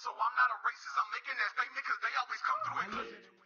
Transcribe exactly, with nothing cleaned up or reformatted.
So I'm not a racist, I'm making that statement because they always come through it.